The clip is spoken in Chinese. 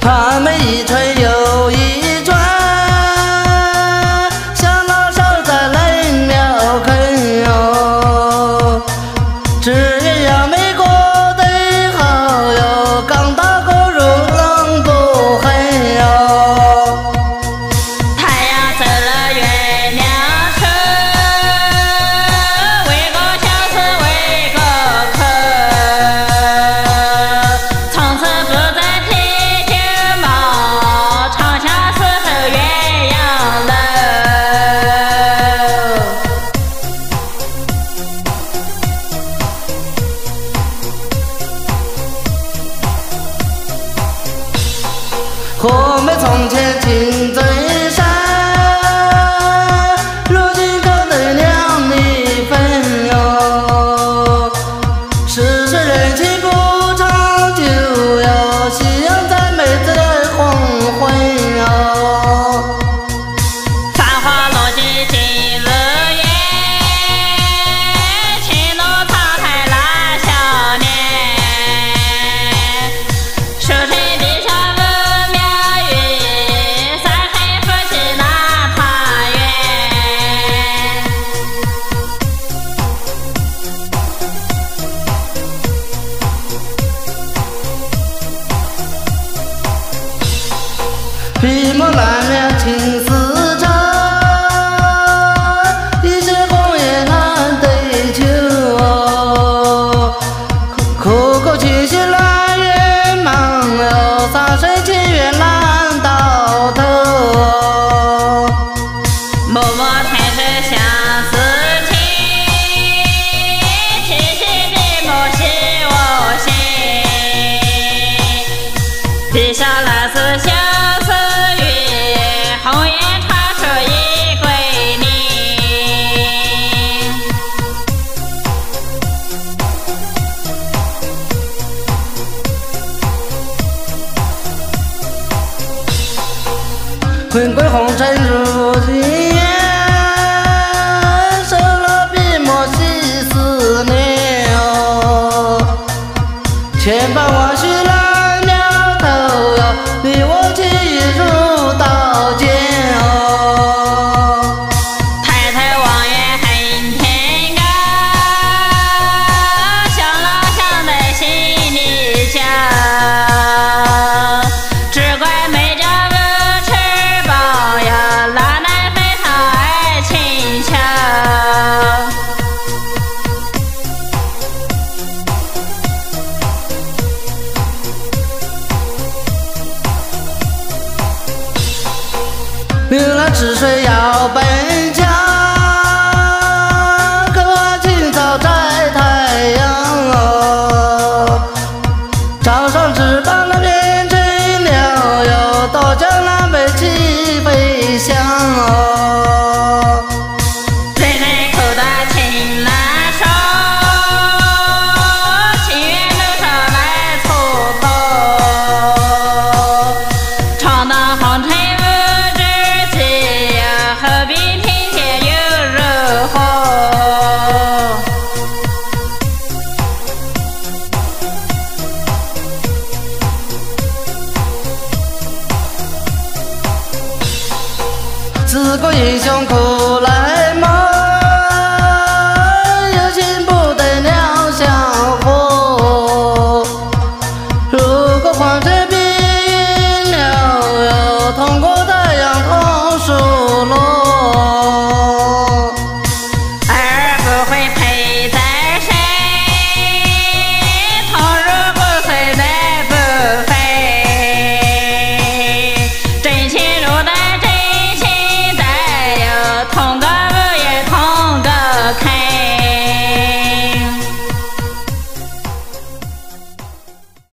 他们一圈又一转，像老少在来庙啃哟。只要没过得好哟，刚打狗肉冷不狠哟。太阳走了月亮出，为我笑是为我哭，从此不再。 我们从前青翠山，如今高得两里分哟。世事人情不长久哟，夕阳在妹子的黄昏哟。繁花落尽今日夜，情浓沧海难相念。手持碧霞。 笔墨难描情丝长，一时红颜难对酒。苦苦情绪来人忙哟，洒水情缘难到头。默默才是相思情，痴心的默是我心。笔下那是相。 滚滚红。